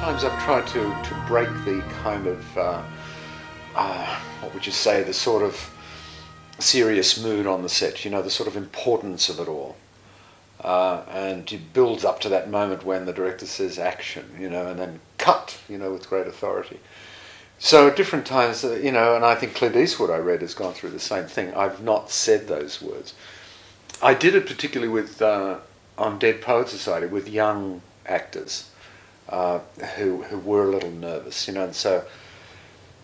sometimes I've tried to break the kind of, what would you say, the sort of serious mood on the set, you know, the sort of importance of it all. And it builds up to that moment when the director says action, you know, and then cut, you know, with great authority. So at different times, you know, and I think Clint Eastwood I read has gone through the same thing. I've not said those words. I did it particularly with, on Dead Poets Society, with young actors who were a little nervous, you know, and so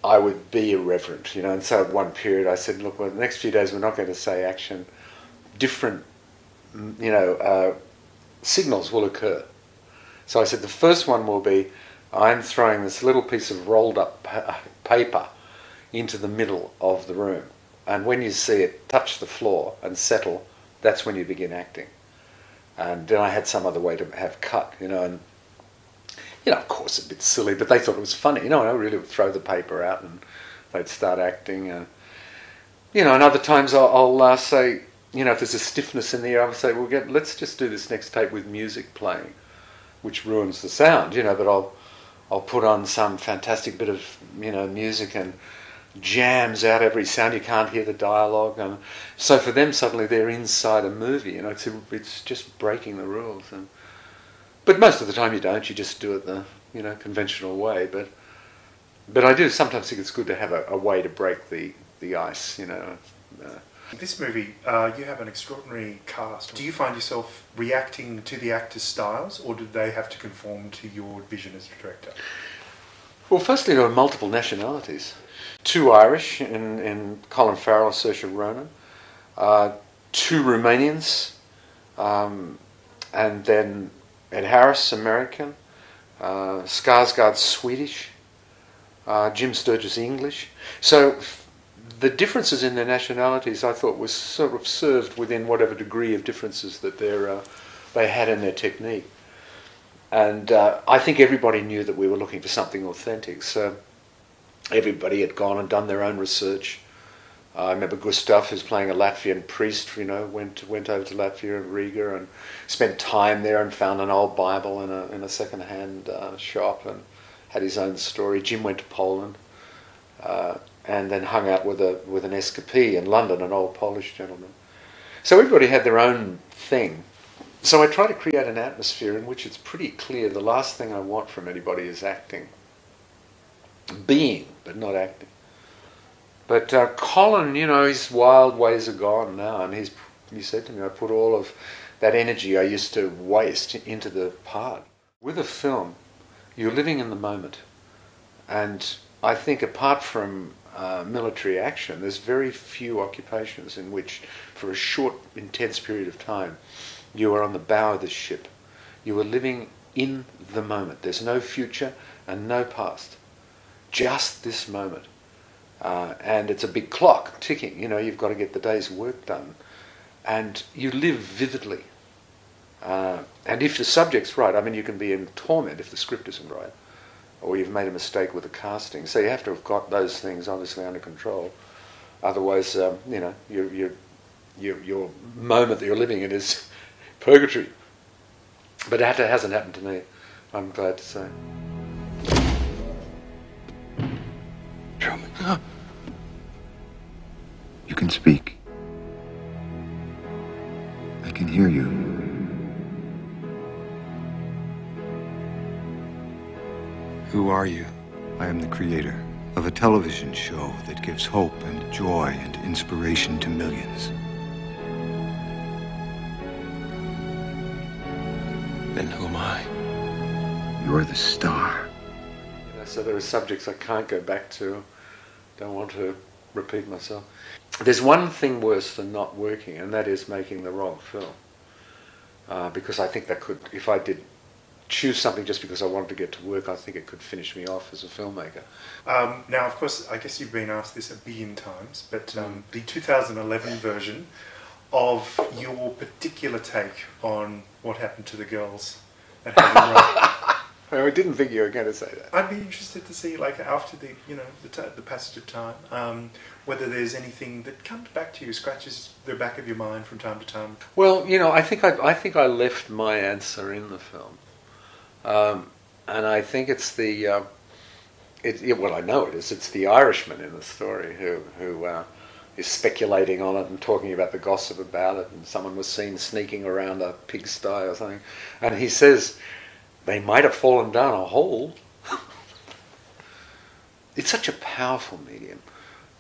I would be irreverent, you know, and so at one period I said, look, well, the next few days we're not going to say action. Different, you know, signals will occur. So I said the first one will be, I'm throwing this little piece of rolled up paper into the middle of the room, and when you see it touch the floor and settle, that's when you begin acting. And then I had some other way to have cut, you know, and, you know, of course a bit silly, but they thought it was funny, you know, and I really would throw the paper out and they'd start acting. And, you know, and other times I'll say, you know, if there's a stiffness in the air, I'll say, well, let's just do this next tape with music playing, which ruins the sound, you know, but I'll put on some fantastic bit of, you know, music and jams out every sound. You can't hear the dialogue. And so for them, suddenly they're inside a movie, you know, it's just breaking the rules. And, but most of the time you don't, you just do it the, you know, conventional way. But I do sometimes think it's good to have a way to break the ice, you know. This movie, you have an extraordinary cast. Do you find yourself reacting to the actors' styles, or do they have to conform to your vision as a director? Well, firstly, there are multiple nationalities. Two Irish in Colin Farrell and Saoirse Ronan, two Romanians, and then Ed Harris, American, Skarsgård, Swedish, Jim Sturgess, English. So the differences in their nationalities, I thought, was sort of served within whatever degree of differences that they had in their technique. And I think everybody knew that we were looking for something authentic, so everybody had gone and done their own research. I remember Gustav, who's playing a Latvian priest, you know, went over to Latvia and Riga and spent time there and found an old Bible in a second-hand shop and had his own story. Jim went to Poland. And then hung out with an escapee in London, an old Polish gentleman. So everybody had their own thing. So I try to create an atmosphere in which it's pretty clear the last thing I want from anybody is acting. Being, but not acting. But Colin, you know, his wild ways are gone now, and he said to me, I put all of that energy I used to waste into the part. With a film, you're living in the moment. And I think apart from military action, there's very few occupations in which, for a short, intense period of time, you are on the bow of the ship. You are living in the moment. There's no future and no past. Just this moment. And it's a big clock ticking. You know, you've got to get the day's work done. And you live vividly. And if the subject's right, I mean, you can be in torment if the script isn't right, or you've made a mistake with the casting. So you have to have got those things obviously under control. Otherwise, you know, your moment that you're living in is purgatory. But that hasn't happened to me, I'm glad to say. Truman, you can speak. I can hear you. Who are you? I am the creator of a television show that gives hope and joy and inspiration to millions. Then who am I? You're the star. You know, so there are subjects I can't go back to. Don't want to repeat myself. There's one thing worse than not working, and that is making the wrong film. Because I think that could, if I did choose something just because I wanted to get to work, I think it could finish me off as a filmmaker. Now, of course, I guess you've been asked this 1 billion times, but the 2011 version of your particular take on What Happened to the Girls at Haven Road. I didn't think you were going to say that. I'd be interested to see, like, after the, you know, the passage of time, whether there's anything that comes back to you, scratches the back of your mind from time to time. Well, you know, I think I left my answer in the film. And I think it's the, well, I know it is, it's the Irishman in the story who is speculating on it and talking about the gossip about it, and someone was seen sneaking around a pigsty or something, and he says, they might have fallen down a hole. It's such a powerful medium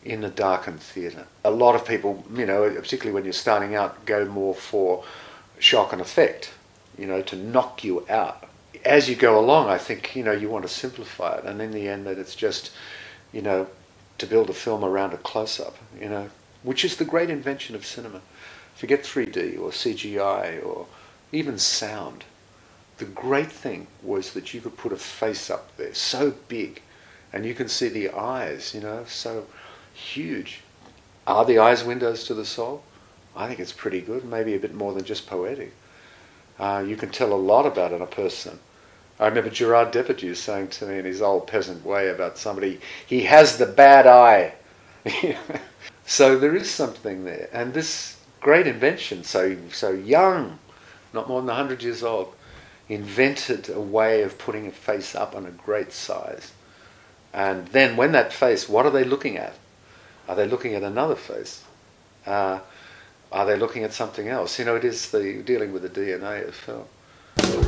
in a darkened theatre. A lot of people, you know, particularly when you're starting out, go more for shock and effect, you know, to knock you out. As you go along, I think, you know, you want to simplify it, and in the end that it's just, you know, to build a film around a close-up, you know, which is the great invention of cinema. Forget 3D or CGI or even sound. The great thing was that you could put a face up there so big, and you can see the eyes, you know, so huge. Are the eyes windows to the soul? I think it's pretty good, maybe a bit more than just poetic. You can tell a lot about in a person. I remember Gerard Depardieu saying to me in his old peasant way about somebody, he has the bad eye. So there is something there. And this great invention, so young, not more than 100 years old, invented a way of putting a face up on a great size. And then when that face, what are they looking at? Are they looking at another face? Are they looking at something else? You know, it is the dealing with the DNA of film.